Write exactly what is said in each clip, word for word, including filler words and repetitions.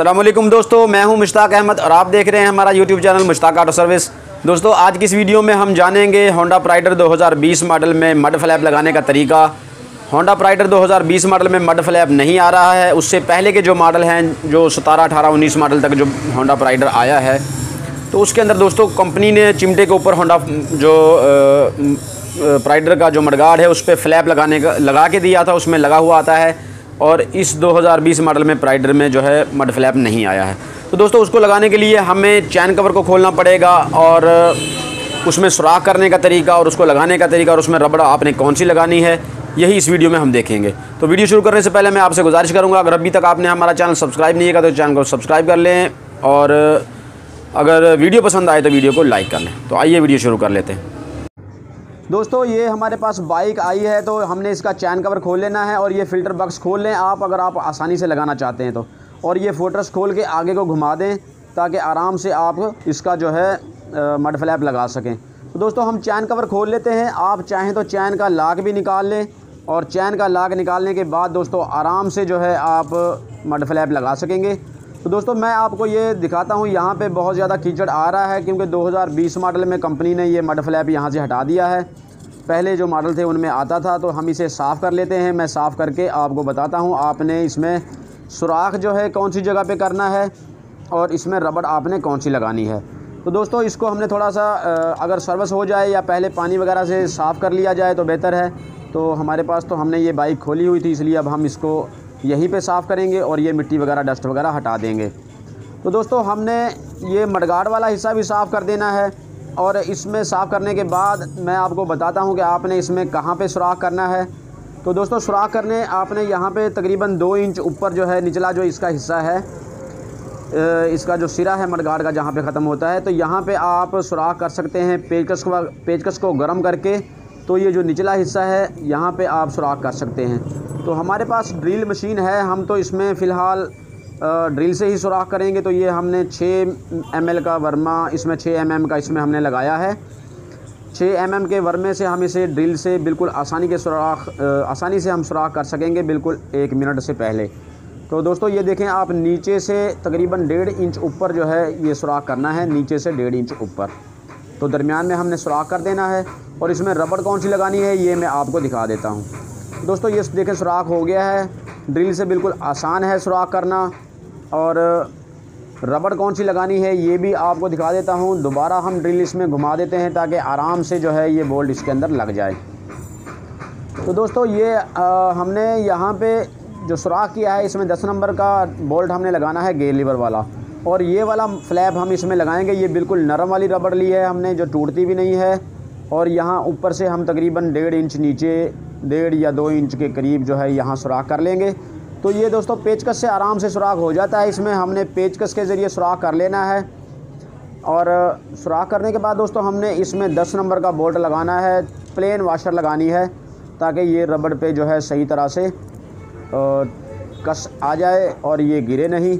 अस्सलामुअलैकुम दोस्तों, मैं हूं मुश्ताक अहमद और आप देख रहे हैं हमारा YouTube channel Mushtaq auto service. दोस्तों, आज की इस वीडियो में हम जानेंगे होंडा प्राइडर दो हज़ार बीस मॉडल में मड फ्लैप लगाने का तरीका। होंडा प्राइडर दो हज़ार बीस मॉडल में मड फ्लैप नहीं आ रहा है, उससे पहले के जो मॉडल हैं जो सतारह अठारह उन्नीस मॉडल तक जो होंडा प्राइडर आया है तो उसके अंदर दोस्तों कंपनी ने चिमटे के ऊपर होंडा जो प्राइडर का जो मडगार्ड है उस पर फ्लैप लगाने का लगा के दिया था, उसमें लगा हुआ आता है और इस दो हज़ार बीस मॉडल में प्राइडर में जो है मड फ्लैप नहीं आया है। तो दोस्तों, उसको लगाने के लिए हमें चैन कवर को खोलना पड़ेगा और उसमें सुराख करने का तरीका और उसको लगाने का तरीका और उसमें रबड़ आपने कौन सी लगानी है यही इस वीडियो में हम देखेंगे। तो वीडियो शुरू करने से पहले मैं आपसे गुजारिश करूँगा, अगर अभी तक आपने हमारा चैनल सब्सक्राइब नहीं किया तो चैनल को सब्सक्राइब कर लें और अगर वीडियो पसंद आए तो वीडियो को लाइक कर लें। तो आइए वीडियो शुरू कर लेते हैं। दोस्तों, ये हमारे पास बाइक आई है तो हमने इसका चैन कवर खोल लेना है और ये फ़िल्टर बॉक्स खोल लें आप, अगर आप आसानी से लगाना चाहते हैं तो, और ये फोटर्स खोल के आगे को घुमा दें ताकि आराम से आप इसका जो है मड फ्लैप लगा सकें। तो दोस्तों, हम चैन कवर खोल लेते हैं। आप चाहें तो चैन का लाक भी निकाल लें और चैन का लाक निकालने के बाद दोस्तों आराम से जो है आप मड फ्लैप लगा सकेंगे। तो दोस्तों, मैं आपको ये दिखाता हूँ, यहाँ पे बहुत ज़्यादा कीचड़ आ रहा है क्योंकि दो हज़ार बीस मॉडल में कंपनी ने ये मड फ्लैप यहाँ से हटा दिया है। पहले जो मॉडल थे उनमें आता था, तो हम इसे साफ़ कर लेते हैं। मैं साफ़ करके आपको बताता हूँ आपने इसमें सुराख जो है कौन सी जगह पे करना है और इसमें रबड़ आपने कौन सी लगानी है। तो दोस्तों, इसको हमने थोड़ा सा अगर सर्विस हो जाए या पहले पानी वगैरह से साफ़ कर लिया जाए तो बेहतर है। तो हमारे पास तो हमने ये बाइक खोली हुई थी इसलिए अब हम इसको यहीं पे साफ़ करेंगे और ये मिट्टी वगैरह डस्ट वगैरह हटा देंगे। तो दोस्तों, हमने ये मडगार्ड वाला हिस्सा भी साफ़ कर देना है और इसमें साफ़ करने के बाद मैं आपको बताता हूँ कि आपने इसमें कहाँ पे सुराख करना है। तो दोस्तों, सुराख करने आपने यहाँ पे तकरीबन दो इंच ऊपर जो है निचला जो इसका हिस्सा है, इसका जो सिरा है मडगार्ड का जहाँ पर ख़त्म होता है, तो यहाँ पर आप सुराख कर सकते हैं पेचकस को पेचकस को गर्म करके। तो ये जो निचला हिस्सा है यहाँ पर आप सुराख कर सकते हैं। तो हमारे पास ड्रिल मशीन है, हम तो इसमें फ़िलहाल ड्रिल से ही सुराख करेंगे। तो ये हमने छह एम एल का वर्मा इसमें छह एम एम का इसमें हमने लगाया है। छह एम एम के वर्मे से हम इसे ड्रिल से बिल्कुल आसानी के सुराख आसानी से हम सुराख कर सकेंगे बिल्कुल एक मिनट से पहले। तो दोस्तों, ये देखें आप नीचे से तकरीबन डेढ़ इंच ऊपर जो है ये सुराख करना है, नीचे से डेढ़ इंच ऊपर। तो दरमियान में हमने सुराख कर देना है और इसमें रबड़ कौन सी लगानी है ये मैं आपको दिखा देता हूँ। दोस्तों, ये देखें सुराख हो गया है, ड्रिल से बिल्कुल आसान है सुराख करना और रबड़ कौन सी लगानी है ये भी आपको दिखा देता हूँ। दोबारा हम ड्रिल इसमें घुमा देते हैं ताकि आराम से जो है ये बोल्ट इसके अंदर लग जाए। तो दोस्तों, ये आ, हमने यहाँ पे जो सुराख किया है इसमें दस नंबर का बोल्ट हमने लगाना है गेयर लीवर वाला और ये वाला फ्लैप हम इसमें लगाएँगे। ये बिल्कुल नरम वाली रबड़ ली है हमने जो टूटती भी नहीं है और यहाँ ऊपर से हम तकरीबन डेढ़ इंच नीचे डेढ़ या दो इंच के करीब जो है यहाँ सुराख कर लेंगे। तो ये दोस्तों पेचकस से आराम से सुराख हो जाता है, इसमें हमने पेचकस के ज़रिए सुराख कर लेना है और सुराख करने के बाद दोस्तों हमने इसमें दस नंबर का बोल्ट लगाना है, प्लेन वाशर लगानी है ताकि ये रबड़ पे जो है सही तरह से कस आ जाए और ये गिरे नहीं।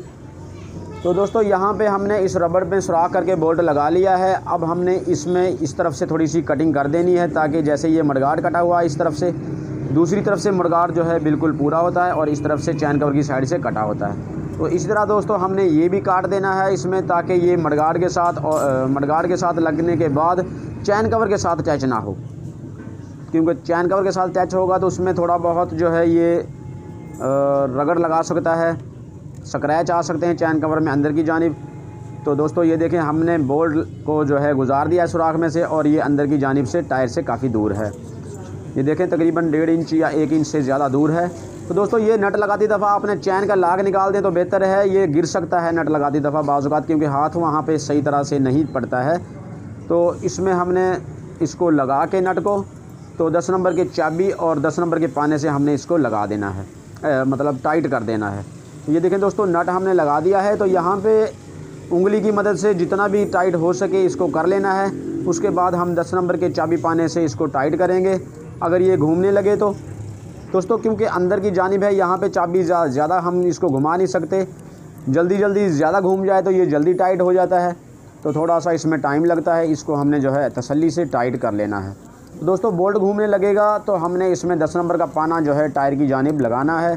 तो दोस्तों, यहाँ पे हमने इस रबड़ पे सुराख करके बोल्ट लगा लिया है। अब हमने इसमें इस तरफ से थोड़ी सी कटिंग कर देनी है ताकि जैसे ये मडगार्ड कटा हुआ है इस तरफ से, दूसरी तरफ से मडगार्ड जो है बिल्कुल पूरा होता है और इस तरफ से चैन कवर की साइड से कटा होता है। तो इस तरह दोस्तों हमने ये भी काट देना है इसमें ताकि ये मडगार्ड के साथ और मडगार्ड के साथ लगने के बाद चैन कवर के साथ अटैच ना हो, क्योंकि चैन कवर के साथ अटैच होगा तो उसमें थोड़ा बहुत जो है ये रगड़ लगा सकता है, स्क्रैच आ सकते हैं चैन कवर में अंदर की जानिब। तो दोस्तों, ये देखें हमने बोल्ट को जो है गुजार दिया है सुराख में से और ये अंदर की जानिब से टायर से काफ़ी दूर है। ये देखें तकरीबन डेढ़ इंच या एक इंच से ज़्यादा दूर है। तो दोस्तों, ये नट लगाती दफ़ा आपने चैन का लाग निकाल दें तो बेहतर है, ये गिर सकता है नट लगाती दफ़ा बाज़ औक़ात क्योंकि हाथ वहाँ पर सही तरह से नहीं पड़ता है। तो इसमें हमने इसको लगा के नट को तो दस नंबर की चाबी और दस नंबर के पाने से हमने इसको लगा देना है, मतलब टाइट कर देना है। ये देखें दोस्तों नट हमने लगा दिया है। तो यहाँ पे उंगली की मदद से जितना भी टाइट हो सके इसको कर लेना है। उसके बाद हम दस नंबर के चाबी पाने से इसको टाइट करेंगे अगर ये घूमने लगे तो। दोस्तों, क्योंकि अंदर की जानिब है यहाँ पे चाबी ज़्यादा हम इसको घुमा नहीं सकते, जल्दी जल्दी ज़्यादा घूम जाए तो ये जल्दी टाइट हो जाता है, तो थोड़ा सा इसमें टाइम लगता है। इसको हमने जो है तसल्ली से टाइट कर लेना है। दोस्तों, बोल्ट घूमने लगेगा तो हमने इसमें दस नंबर का पाना जो है टायर की जानिब लगाना है।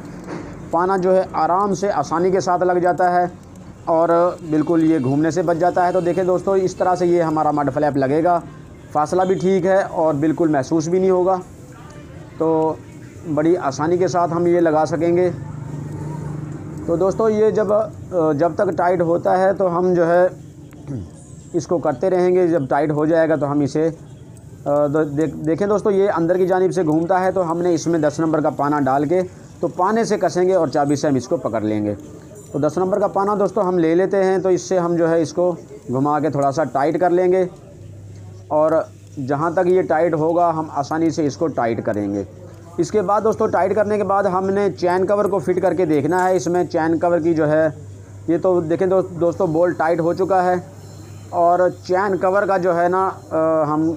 पाना जो है आराम से आसानी के साथ लग जाता है और बिल्कुल ये घूमने से बच जाता है। तो देखें दोस्तों, इस तरह से ये हमारा मड फ्लैप लगेगा, फासला भी ठीक है और बिल्कुल महसूस भी नहीं होगा। तो बड़ी आसानी के साथ हम ये लगा सकेंगे। तो दोस्तों ये जब जब तक टाइट होता है तो हम जो है इसको करते रहेंगे, जब टाइट हो जाएगा तो हम इसे दे, देखें दोस्तों, ये अंदर की जानिब से घूमता है तो हमने इसमें दस नंबर का पाना डाल के तो पाने से कसेंगे और चाबी से हम इसको पकड़ लेंगे। तो दस नंबर का पाना दोस्तों हम ले लेते हैं, तो इससे हम जो है इसको घुमा के थोड़ा सा टाइट कर लेंगे और जहाँ तक ये टाइट होगा हम आसानी से इसको टाइट करेंगे। इसके बाद दोस्तों टाइट करने के बाद हमने चैन कवर को फिट करके देखना है। इसमें चैन कवर की जो है ये तो देखें दो, दोस्तों बोल्ट टाइट हो चुका है और चैन कवर का जो है ना आ, हम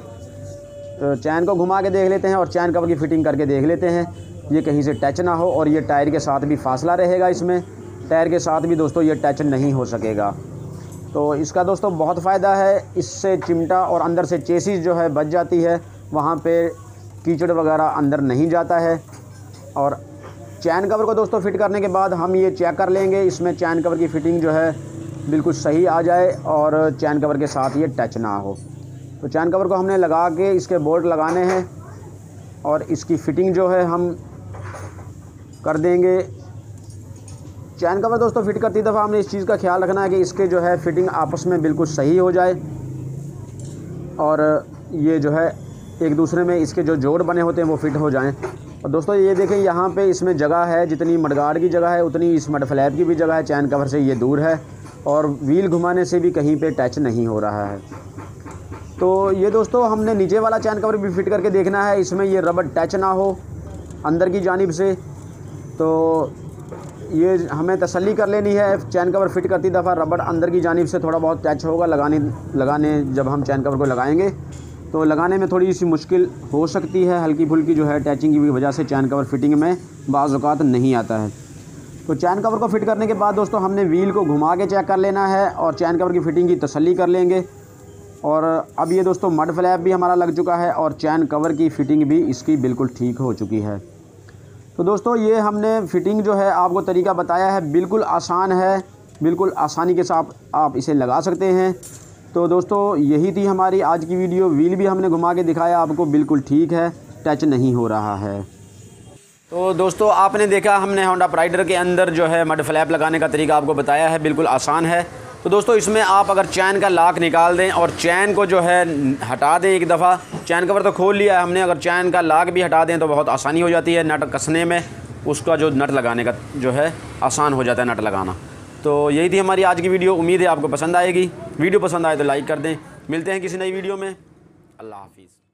चैन को घुमा के देख लेते हैं और चैन कवर की फ़िटिंग करके देख लेते हैं, ये कहीं से टच ना हो। और ये टायर के साथ भी फासला रहेगा, इसमें टायर के साथ भी दोस्तों ये टच नहीं हो सकेगा। तो इसका दोस्तों बहुत फ़ायदा है, इससे चिमटा और अंदर से चेसिस जो है बच जाती है, वहाँ पे कीचड़ वगैरह अंदर नहीं जाता है। और चैन कवर को दोस्तों फिट करने के बाद हम ये चेक कर लेंगे, इसमें चैन कवर की फ़िटिंग जो है बिल्कुल सही आ जाए और चैन कवर के साथ ये टच ना हो। तो चैन कवर को हमने लगा के इसके बोल्ट लगाने हैं और इसकी फ़िटिंग जो है हम कर देंगे। चैन कवर दोस्तों फ़िट करती दफ़ा हमने इस चीज़ का ख्याल रखना है कि इसके जो है फ़िटिंग आपस में बिल्कुल सही हो जाए और ये जो है एक दूसरे में इसके जो जोड़ बने होते हैं वो फिट हो जाएं। और दोस्तों ये देखें यहाँ पे इसमें जगह है, जितनी मडगार्ड की जगह है उतनी इस मड फ्लैप की भी जगह है, चैन कवर से ये दूर है और व्हील घुमाने से भी कहीं पर टच नहीं हो रहा है। तो ये दोस्तों हमने नीचे वाला चैन कवर भी फिट करके देखना है, इसमें ये रबड़ टच ना हो अंदर की जानिब से। तो ये हमें तसल्ली कर लेनी है, चैन कवर फिट करती दफ़ा रबड़ अंदर की जानिब से थोड़ा बहुत टच होगा, लगाने लगाने जब हम चैन कवर को लगाएंगे तो लगाने में थोड़ी सी मुश्किल हो सकती है, हल्की फुल्की जो है टैचिंग की वजह से चैन कवर फिटिंग में बाज़ औक़ात नहीं आता है। तो चैन कवर को फिट करने के बाद दोस्तों हमने व्हील को घुमा के चेक कर लेना है और चैन कवर की फ़िटिंग की तसल्ली कर लेंगे। और अब ये दोस्तों मड फ्लैप भी हमारा लग चुका है और चैन कवर की फ़िटिंग भी इसकी बिल्कुल ठीक हो चुकी है। तो दोस्तों ये हमने फ़िटिंग जो है आपको तरीका बताया है, बिल्कुल आसान है, बिल्कुल आसानी के साथ आप इसे लगा सकते हैं। तो दोस्तों यही थी हमारी आज की वीडियो, व्हील भी हमने घुमा के दिखाया आपको, बिल्कुल ठीक है, टच नहीं हो रहा है। तो दोस्तों आपने देखा हमने होंडा प्राइडर के अंदर जो है मड फ्लैप लगाने का तरीका आपको बताया है, बिल्कुल आसान है। तो दोस्तों इसमें आप अगर चैन का लॉक निकाल दें और चैन को जो है हटा दें, एक दफ़ा चैन कवर तो खोल लिया है हमने, अगर चैन का लॉक भी हटा दें तो बहुत आसानी हो जाती है, नट कसने में उसका जो नट लगाने का जो है आसान हो जाता है नट लगाना। तो यही थी हमारी आज की वीडियो, उम्मीद है आपको पसंद आएगी। वीडियो पसंद आए तो लाइक कर दें। मिलते हैं किसी नई वीडियो में, अल्लाह हाफिज़।